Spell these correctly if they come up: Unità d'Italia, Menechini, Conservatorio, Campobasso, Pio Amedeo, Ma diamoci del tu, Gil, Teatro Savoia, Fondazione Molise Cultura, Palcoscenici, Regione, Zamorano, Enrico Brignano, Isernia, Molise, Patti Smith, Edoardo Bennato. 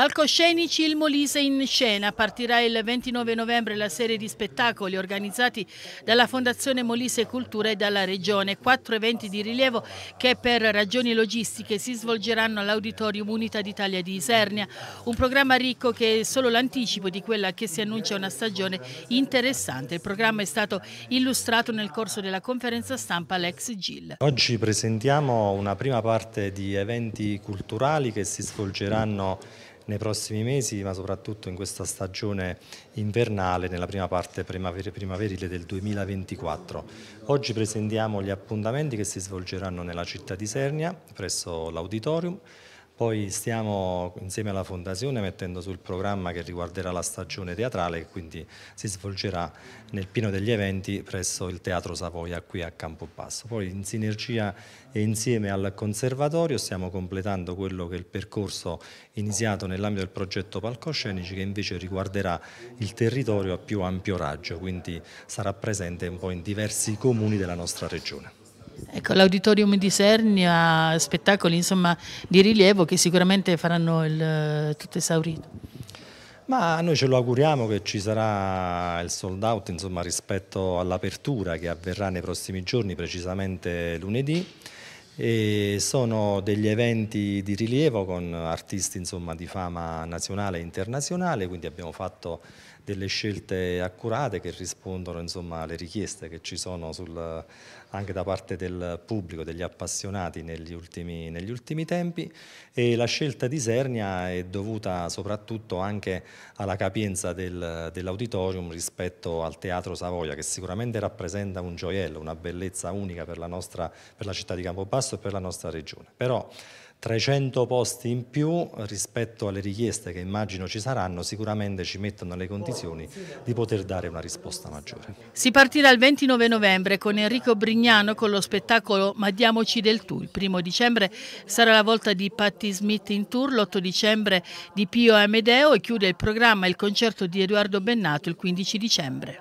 Palcoscenici, il Molise in scena. Partirà il 29 novembre la serie di spettacoli organizzati dalla Fondazione Molise Cultura e dalla Regione. 4 eventi di rilievo che per ragioni logistiche si svolgeranno all'Auditorium Unità d'Italia di Isernia. Un programma ricco che è solo l'anticipo di quella che si annuncia una stagione interessante. Il programma è stato illustrato nel corso della conferenza stampa all'ex Gil. Oggi presentiamo una prima parte di eventi culturali che si svolgeranno nei prossimi mesi, ma soprattutto in questa stagione invernale, nella prima parte primaverile del 2024. Oggi presentiamo gli appuntamenti che si svolgeranno nella città di Isernia, presso l'Auditorium. Poi stiamo insieme alla Fondazione mettendo sul programma che riguarderà la stagione teatrale, che quindi si svolgerà nel pieno degli eventi presso il Teatro Savoia qui a Campobasso. Poi in sinergia e insieme al Conservatorio stiamo completando quello che è il percorso iniziato nell'ambito del progetto Palcoscenici, che invece riguarderà il territorio a più ampio raggio, quindi sarà presente un po' in diversi comuni della nostra regione. Ecco, l'Auditorium di Isernia, spettacoli insomma di rilievo che sicuramente faranno il tutto esaurito. Ma noi ce lo auguriamo che ci sarà il sold out, insomma, rispetto all'apertura che avverrà nei prossimi giorni, precisamente lunedì. E sono degli eventi di rilievo con artisti, insomma, di fama nazionale e internazionale, quindi abbiamo fatto delle scelte accurate che rispondono, insomma, alle richieste che ci sono anche da parte del pubblico, degli appassionati negli ultimi tempi, e la scelta di Isernia è dovuta soprattutto anche alla capienza dell'auditorium rispetto al Teatro Savoia, che sicuramente rappresenta un gioiello, una bellezza unica per la città di Campobasso e per la nostra regione. Però 300 posti in più rispetto alle richieste che immagino ci saranno sicuramente ci mettono nelle condizioni di poter dare una risposta maggiore. Si partirà il 29 novembre con Enrico Brignano con lo spettacolo Ma diamoci del tu. Il 1° dicembre sarà la volta di Patti Smith in tour, l'8 dicembre di Pio Amedeo e chiude il programma il concerto di Edoardo Bennato il 15 dicembre.